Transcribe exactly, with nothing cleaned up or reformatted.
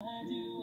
I do.